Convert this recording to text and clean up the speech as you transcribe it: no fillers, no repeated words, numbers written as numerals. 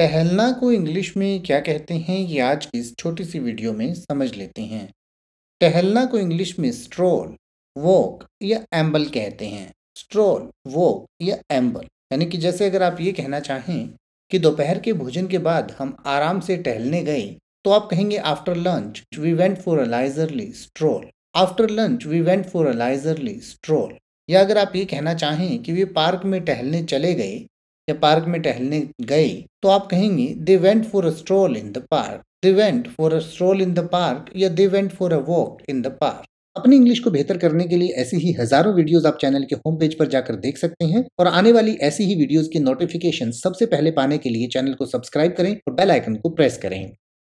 टहलना को इंग्लिश में क्या कहते हैं ये आज की इस छोटी सी वीडियो में समझ लेते हैं। टहलना को इंग्लिश में स्ट्रोल, वॉक या एम्बल कहते हैं। स्ट्रोल, वॉक या एम्बल यानी कि जैसे अगर आप ये कहना चाहें कि दोपहर के भोजन के बाद हम आराम से टहलने गए तो आप कहेंगे after lunch we went for a leisurely stroll. After lunch we went for a leisurely stroll. या अगर आप ये कहना चाहें कि वे पार्क में टहलने चले गए या पार्क में टहलने गए तो आप कहेंगे they went for a stroll in the park. They went for a stroll in the park या they went for a walk in the park. अपनी इंग्लिश को बेहतर करने के लिए ऐसी ही हजारों वीडियोस आप चैनल के होम पेज पर जाकर देख सकते हैं और आने वाली ऐसी ही वीडियोस की नोटिफिकेशन सबसे पहले पाने के लिए चैनल को सब्सक्राइब करें और बेल आइकन को प्रेस करें।